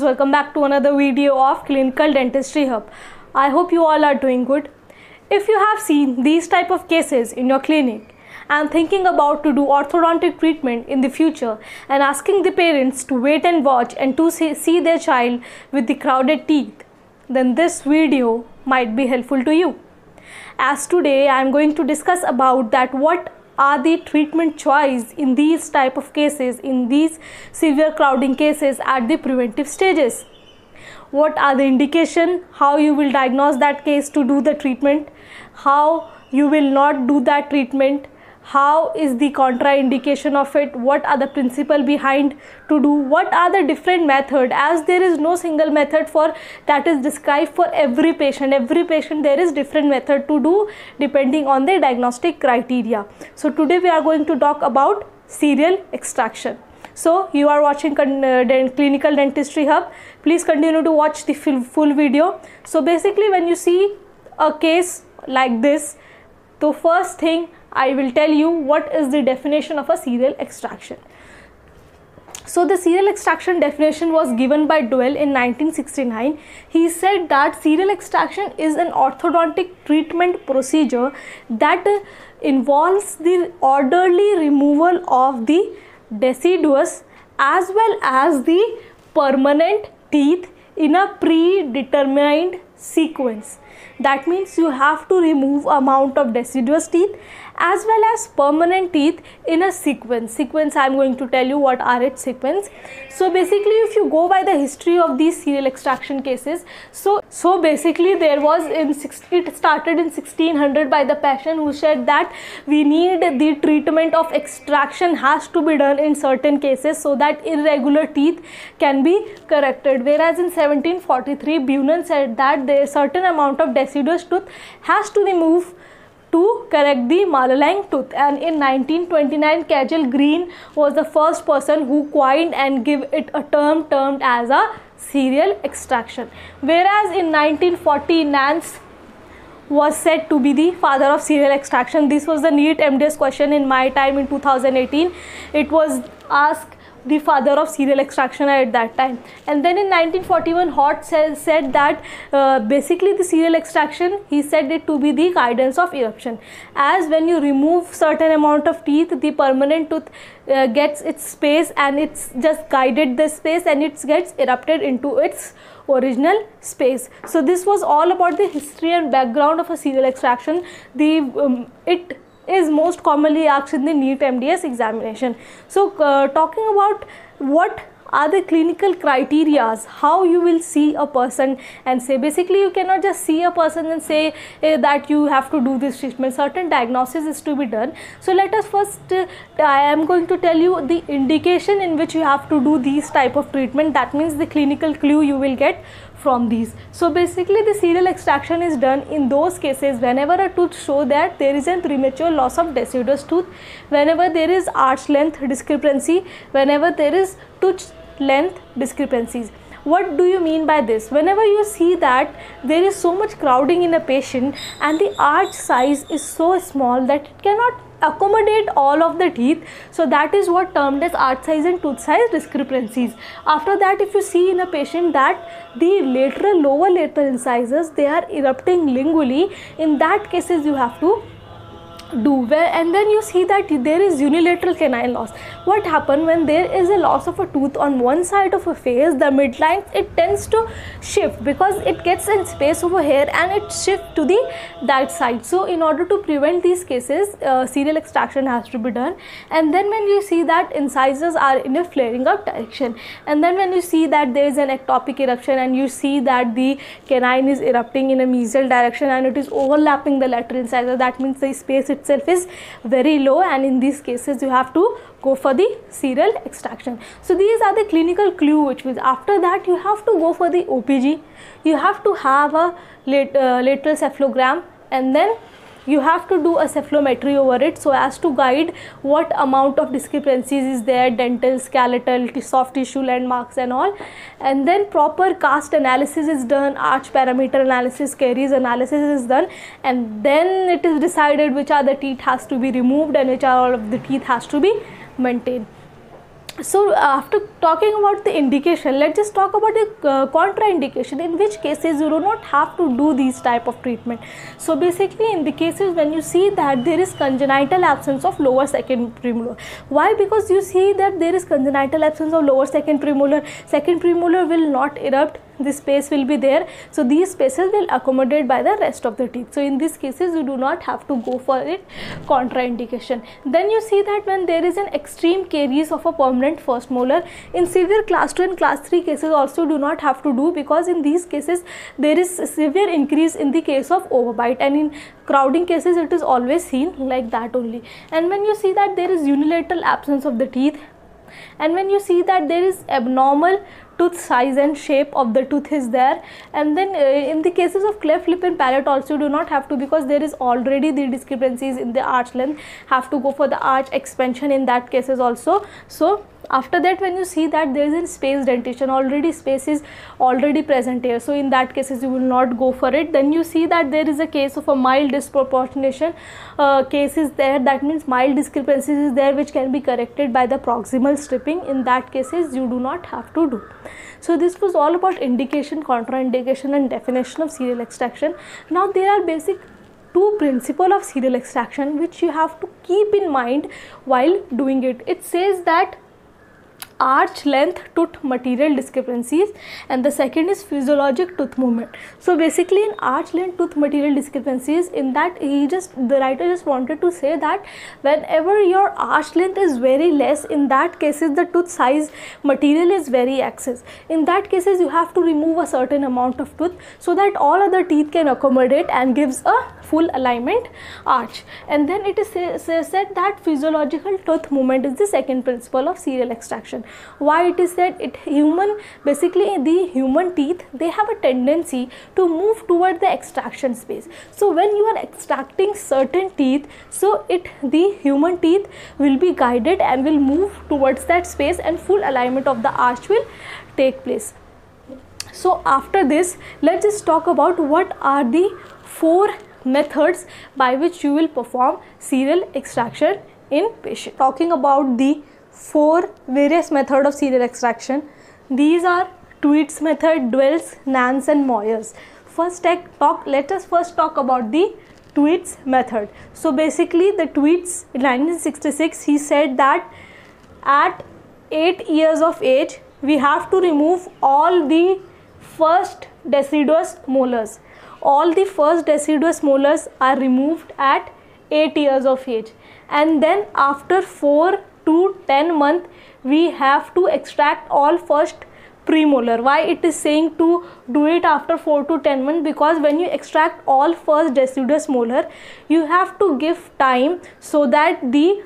guys, welcome back to another video of Clinical Dentistry Hub. I hope you all are doing good. If you have seen these type of cases in your clinic and thinking about to do orthodontic treatment in the future and asking the parents to wait and watch and to see their child with the crowded teeth, then this video might be helpful to you. As today I am going to discuss about that what are the treatment choice in these type of cases, in these severe crowding cases at the preventive stages. What are the indication, how you will diagnose that case to do the treatment, how you will not do that treatment, how is the contraindication of it, what are the principle behind to do, what are the different method, as there is no single method for that is described for every patient. There is different method to do depending on the diagnostic criteria. So today we are going to talk about serial extraction. So you are watching Clinical Dentistry Hub. Please continue to watch the full video. So basically when you see a case like this, the first thing I will tell you what is the definition of a serial extraction. So the serial extraction definition was given by Dewell in 1969. He said that serial extraction is an orthodontic treatment procedure that involves the orderly removal of the deciduous as well as the permanent teeth in a predetermined sequence. That means you have to remove amount of deciduous teeth as well as permanent teeth in a sequence. I am going to tell you what are its sequence. So basically if you go by the history of these serial extraction cases, so basically there was it started in 1600 by the patient who said that we need the treatment of extraction has to be done in certain cases so that irregular teeth can be corrected. Whereas in 1743 Bunon said that there is certain amount of deciduous tooth has to remove to correct the malaligned tooth. And in 1929 Cajal Green was the first person who coined and gave it a term termed as a serial extraction. Whereas in 1940 Nance was said to be the father of serial extraction. This was the NEET MDS question in my time in 2018. It was asked the father of serial extraction at that time. And then in 1941 Hort said that basically the serial extraction, he said it to be the guidance of eruption, as when you remove certain amount of teeth the permanent tooth gets its space and it's just guided the space and it gets erupted into its original space. So this was all about the history and background of a serial extraction. The it is most commonly asked in the NEET MDS examination. So talking about what are the clinical criterias, how you will see a person and say, basically you cannot just see a person and say that you have to do this treatment, certain diagnosis is to be done. So let us first, I am going to tell you the indication in which you have to do these type of treatment, that means the clinical clue you will get from these. So basically the serial extraction is done in those cases whenever a tooth shows that there is a premature loss of deciduous tooth, whenever there is arch length discrepancy, whenever there is tooth length discrepancies. What do you mean by this? Whenever you see that there is so much crowding in a patient and the arch size is so small that it cannot accommodate all of the teeth, so that is what termed as arch size and tooth size discrepancies. After that, if you see in a patient that the lateral, lower lateral incisors, they are erupting lingually, in that cases you have to do well. And then you see that there is unilateral canine loss. What happens when there is a loss of a tooth on one side of a face, the midline, it tends to shift because it gets in space over here and it shifts to the that side. So in order to prevent these cases, serial extraction has to be done. And then when you see that incisors are in a flaring up direction, and then when you see that there is an ectopic eruption and you see that the canine is erupting in a mesial direction and it is overlapping the lateral incisor, that means the space it itself is very low, and in these cases you have to go for the serial extraction. So these are the clinical clue, which means after that you have to go for the OPG, you have to have a lateral cephalogram, and then you have to do a cephalometry over it so as to guide what amount of discrepancies is there, dental, skeletal, soft tissue landmarks and all. And then proper cast analysis is done, arch parameter analysis, caries analysis is done, and then it is decided which are the teeth has to be removed and which are all of the teeth has to be maintained. So after talking about the indication, let's just talk about the contraindication, in which cases you do not have to do these type of treatment. So basically in the cases when you see that there is congenital absence of lower second premolar. Why? Because you see that there is congenital absence of lower second premolar will not erupt, this space will be there. So these spaces will accommodate by the rest of the teeth. So in these cases you do not have to go for it, contraindication. Then you see that when there is an extreme caries of a permanent first molar, in severe class 2 and class 3 cases also do not have to do, because in these cases there is severe increase in the case of overbite, and in crowding cases it is always seen like that only. And when you see that there is unilateral absence of the teeth, and when you see that there is abnormal tooth size and shape of the tooth is there, and then in the cases of cleft lip and palate also do not have to, because there is already the discrepancies in the arch length, have to go for the arch expansion in that cases also. So after that, when you see that there is a space dentition, already space is already present here, so in that cases you will not go for it. Then you see that there is a case of a mild disproportionation case is there, that means mild discrepancies is there which can be corrected by the proximal stripping. In that cases you do not have to do. So this was all about indication, contraindication and definition of serial extraction. Now there are basic two principles of serial extraction which you have to keep in mind while doing it. It says that arch length tooth material discrepancies, and the second is physiologic tooth movement. So basically in arch length tooth material discrepancies, in that the writer just wanted to say that whenever your arch length is very less, in that cases the tooth size material is very excess. In that cases you have to remove a certain amount of tooth so that all other teeth can accommodate and gives a full alignment arch. And then it is said that physiological tooth movement is the second principle of serial extraction. Why it is said? Basically the human teeth, they have a tendency to move toward the extraction space. So when you are extracting certain teeth, so the human teeth will be guided and will move towards that space, and full alignment of the arch will take place. So after this, let's just talk about what are the four methods by which you will perform serial extraction in patient. Talking about the four various methods of serial extraction, these are Tweed's method, Dewell's, Nance and Moyers. Let us first talk about the Tweed's method. So basically the Tweed's, in 1966, he said that at 8 years of age we have to remove all the first deciduous molars. All the first deciduous molars are removed at 8 years of age, and then after 4 to 10 months we have to extract all first premolar. Why it is saying to do it after 4 to 10 months? Because when you extract all first deciduous molar, you have to give time so that the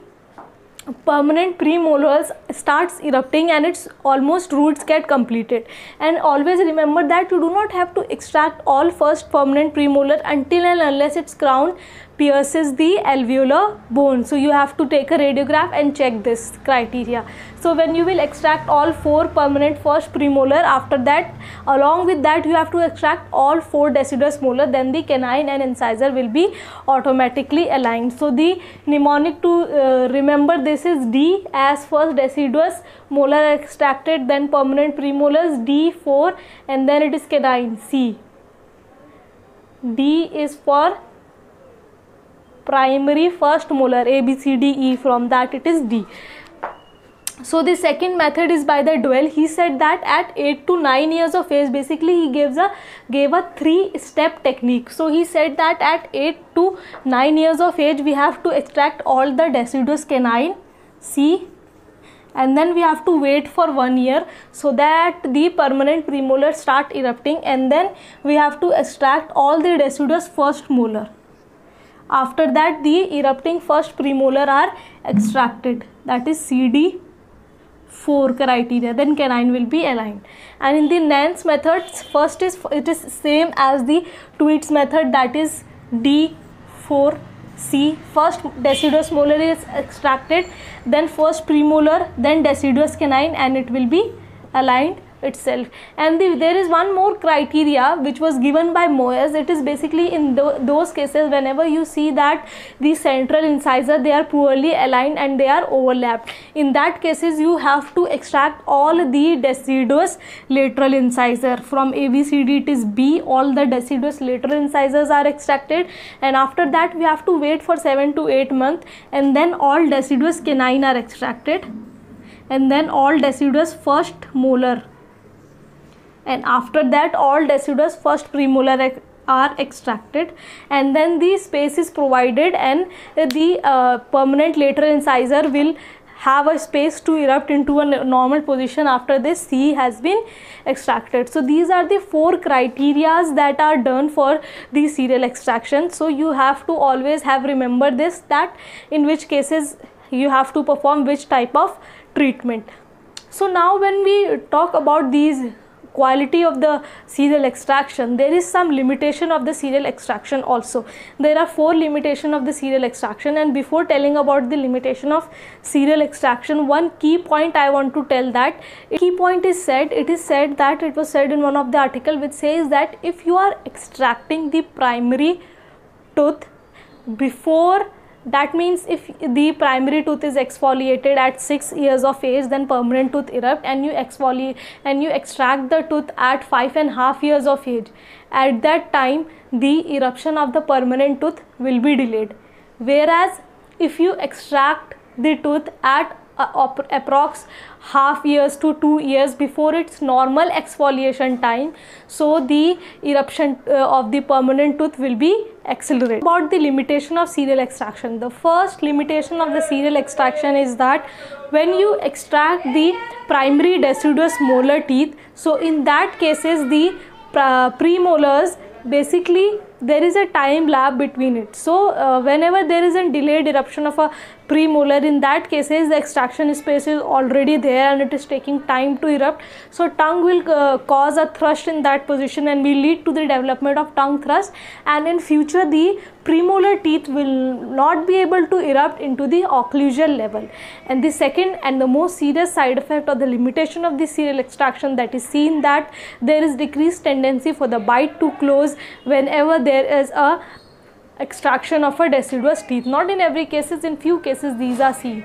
permanent premolars starts erupting and its almost roots get completed. And always remember that you do not have to extract all first permanent premolar until and unless its crown pierces the alveolar bone. So you have to take a radiograph and check this criteria. So when you will extract all four permanent first premolar, after that, along with that you have to extract all four deciduous molar, then the canine and incisor will be automatically aligned. So the mnemonic to remember this is D as first deciduous molar extracted, then permanent premolars D4, and then it is canine C. D is for primary first molar, A, B, C, D, E, from that it is D. So the second method is by the Dewell. He said that at 8 to 9 years of age, basically he gave a 3-step technique. So he said that at 8 to 9 years of age we have to extract all the deciduous canine C, and then we have to wait for 1 year so that the permanent premolar start erupting, and then we have to extract all the deciduous first molar. After that, the erupting first premolar are extracted, that is CD4 criteria, then canine will be aligned. And in the Nance method, it is same as the Tweed's method, that is D4C. First deciduous molar is extracted, then first premolar, then deciduous canine, and it will be aligned itself. And there is one more criteria which was given by Moyers. It is basically in those cases whenever you see that the central incisor, they are poorly aligned and they are overlapped. In that cases you have to extract all the deciduous lateral incisor. From ABCD it is B, all the deciduous lateral incisors are extracted, and after that we have to wait for 7 to 8 months, and then all deciduous canine are extracted, and then all deciduous first molar, and after that all deciduous first premolar are extracted, and then the space is provided, and the permanent lateral incisor will have a space to erupt into a normal position after this C has been extracted. So these are the 4 criterias that are done for the serial extraction. So you have to always have remembered this, that in which cases you have to perform which type of treatment. So now when we talk about these quality of the serial extraction, there is some limitation of the serial extraction also. There are 4 limitations of the serial extraction, and before telling about the limitation of serial extraction, one key point I want to tell, that key point is said, it is said that it was said in one of the article which says that if you are extracting the primary tooth before, that means if the primary tooth is exfoliated at 6 years of age, then permanent tooth erupt, and you exfoliate and you extract the tooth at 5.5 years of age, at that time the eruption of the permanent tooth will be delayed. Whereas if you extract the tooth at approx ½ years to 2 years before its normal exfoliation time, so the eruption of the permanent tooth will be accelerated. About the limitation of serial extraction, the first limitation of the serial extraction is that when you extract the primary deciduous molar teeth, so in that cases the premolars, basically there is a time lapse between it. So whenever there is a delayed eruption of a premolar, in that cases the extraction space is already there and it is taking time to erupt. So tongue will cause a thrust in that position and will lead to the development of tongue thrust, and in future the premolar teeth will not be able to erupt into the occlusal level. And the second and the most serious side effect or the limitation of the serial extraction that is seen, that there is decreased tendency for the bite to close whenever there is a extraction of a deciduous teeth. Not in every cases, in few cases these are seen.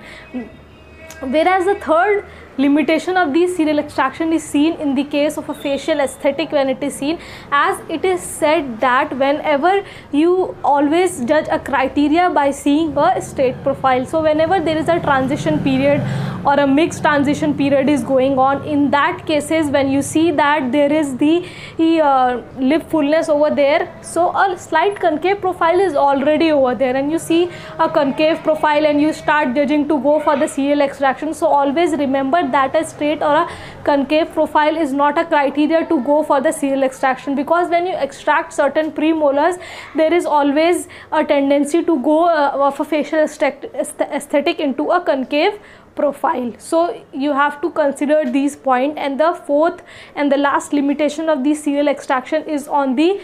Whereas the third limitation of the serial extraction is seen in the case of a facial aesthetic, when it is seen, as it is said that whenever you always judge a criteria by seeing a state profile. So whenever there is a transition period or a mixed transition period is going on, in that cases when you see that there is the lip fullness over there, so a slight concave profile is already over there, and you see a concave profile and you start judging to go for the serial extraction. So always remember that a straight or a concave profile is not a criteria to go for the serial extraction, because when you extract certain premolars, there is always a tendency to go of a facial aesthetic into a concave profile. So you have to consider these points. And the fourth and the last limitation of the serial extraction is on the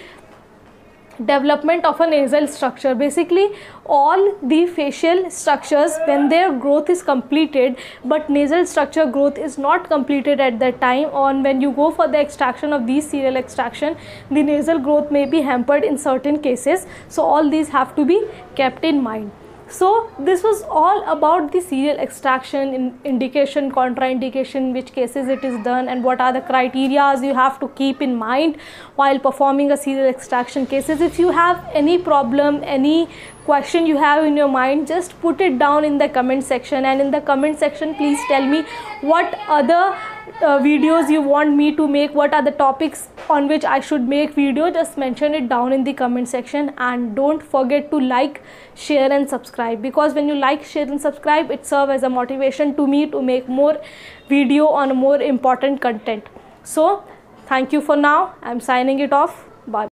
development of a nasal structure. Basically all the facial structures, when their growth is completed but nasal structure growth is not completed at that time, on when you go for the extraction of these serial extraction, the nasal growth may be hampered in certain cases. So all these have to be kept in mind. So this was all about the serial extraction, in indication, contraindication, which cases it is done, and what are the criterias you have to keep in mind while performing a serial extraction cases. If you have any problem, any question you have in your mind, just put it down in the comment section, and in the comment section please tell me what other videos you want me to make, what are the topics on which I should make video. Just mention it down in the comment section, and don't forget to like, share and subscribe, because when you like, share and subscribe, it serves as a motivation to me to make more video on more important content. So thank you for now, I'm signing it off. Bye.